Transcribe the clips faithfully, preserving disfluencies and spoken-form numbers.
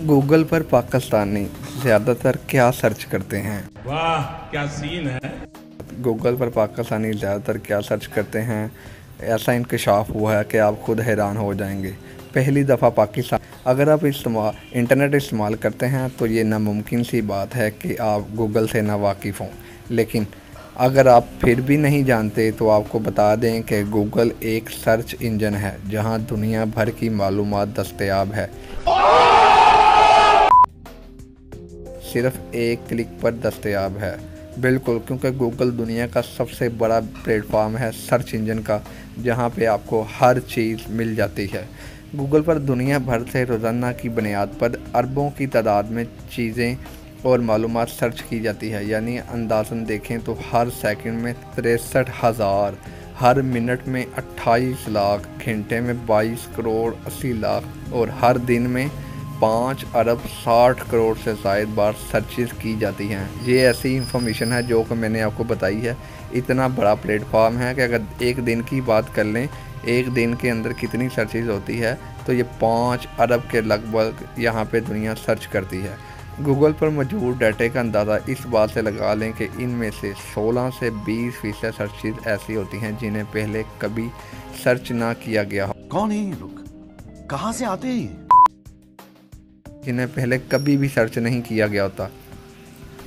Google पर पाकिस्तानी ज़्यादातर क्या सर्च करते हैं? वाह क्या सीन है। गूगल पर पाकिस्तानी ज़्यादातर क्या सर्च करते हैं? ऐसा इंकशाफ हुआ है कि आप खुद हैरान हो जाएंगे। पहली दफ़ा पाकिस्तान। अगर आप इस्तेमाल इंटरनेट इस्तेमाल करते हैं तो ये नामुमकिन सी बात है कि आप गूगल से ना वाकिफ़ हों, लेकिन अगर आप फिर भी नहीं जानते तो आपको बता दें कि गूगल एक सर्च इंजन है जहां दुनिया भर की मालूमात दस्तयाब है। सिर्फ एक क्लिक पर दस्तयाब है। बिल्कुल, क्योंकि गूगल दुनिया का सबसे बड़ा प्लेटफॉर्म है सर्च इंजन का, जहां पे आपको हर चीज़ मिल जाती है। गूगल पर दुनिया भर से रोज़ाना की बुनियाद पर अरबों की तादाद में चीज़ें और मालूमात सर्च की जाती है। यानी अंदाज़न देखें तो हर सेकंड में तिरसठ हज़ार, हर मिनट में अट्ठाईस लाख, घंटे में बाईस करोड़ अस्सी लाख और हर दिन में पाँच अरब साठ करोड़ से ज़ायद बार सर्चेस की जाती हैं। ये ऐसी इंफॉर्मेशन है जो कि मैंने आपको बताई है। इतना बड़ा प्लेटफॉर्म है कि अगर एक दिन की बात कर लें, एक दिन के अंदर कितनी सर्चेस होती है, तो ये पाँच अरब के लगभग यहाँ पे दुनिया सर्च करती है। गूगल पर मौजूद डाटे का अंदाज़ा इस बात से लगा लें कि इनमें से सोलह से बीस फीसद सर्चेस ऐसी होती हैं जिन्हें पहले कभी सर्च ना किया गया हो। कौन है ये लोग, कहाँ से आते हैं? जिन्हें पहले कभी भी सर्च नहीं किया गया होता।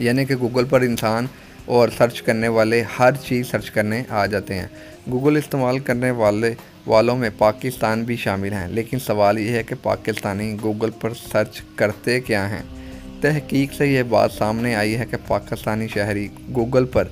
यानी कि गूगल पर इंसान और सर्च करने वाले हर चीज़ सर्च करने आ जाते हैं। गूगल इस्तेमाल करने वाले वालों में पाकिस्तान भी शामिल हैं, लेकिन सवाल ये है कि पाकिस्तानी गूगल पर सर्च करते क्या हैं? तहकीक से यह बात सामने आई है कि पाकिस्तानी शहरी गूगल पर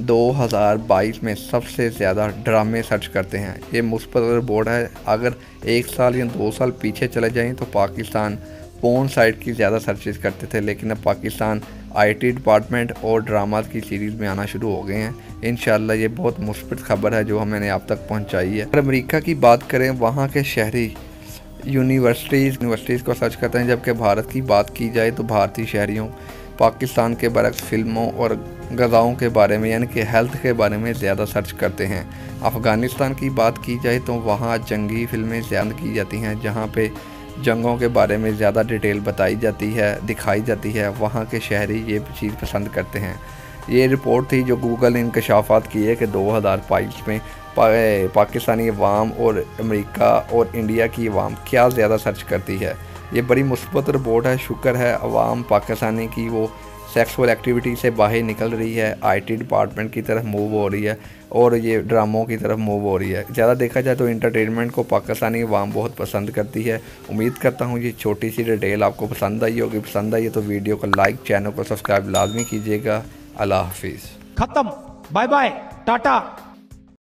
दो हज़ार बाईस में सबसे ज़्यादा ड्रामे सर्च करते हैं। ये मुस्बत रिपोर्ट है। अगर एक साल या दो साल पीछे चले जाएं तो पाकिस्तान पोर्न साइट की ज़्यादा सर्चेस करते थे, लेकिन अब पाकिस्तान आईटी डिपार्टमेंट और ड्रामास की सीरीज़ में आना शुरू हो गए हैं। इंशाल्लाह ये बहुत मुस्बत खबर है जो हमने आप तक पहुंचाई है। अगर अमेरिका की बात करें, वहाँ के शहरी यूनिवर्सिटीज़ यूनिवर्सिटीज़ को सर्च करते हैं, जबकि भारत की बात की जाए तो भारतीय शहरियों पाकिस्तान के बरक्स फिल्मों और गज़ाओं के बारे में यानी कि हेल्थ के बारे में ज़्यादा सर्च करते हैं। अफ़गानिस्तान की बात की जाए तो वहाँ जंगी फिल्में ज़्यादा की जाती हैं, जहाँ पे जंगों के बारे में ज़्यादा डिटेल बताई जाती है, दिखाई जाती है। वहाँ के शहरी ये चीज़ पसंद करते हैं। ये रिपोर्ट थी जो गूगल ने इंकशाफात किए कि दो हज़ार बाईस में पा, पाकिस्तानी अवाम और अमेरिका और इंडिया की अवाम क्या ज़्यादा सर्च करती है। ये बड़ी मुस्बत रिपोर्ट है। शुक्र है अवाम पाकिस्तानी की वो सेक्सुअल एक्टिविटी से बाहर निकल रही है, आईटी डिपार्टमेंट की तरफ मूव हो रही है और ये ड्रामों की तरफ मूव हो रही है। ज़्यादा देखा जाए तो इंटरटेनमेंट को पाकिस्तानी अवाम बहुत पसंद करती है। उम्मीद करता हूँ ये छोटी सी डिटेल आपको पसंद आई होगी। पसंद आई है तो वीडियो को लाइक, चैनल को सब्सक्राइब लाजमी कीजिएगा। अल्लाह हाफिज़। ख़त्म, बाय बाय, टाटा।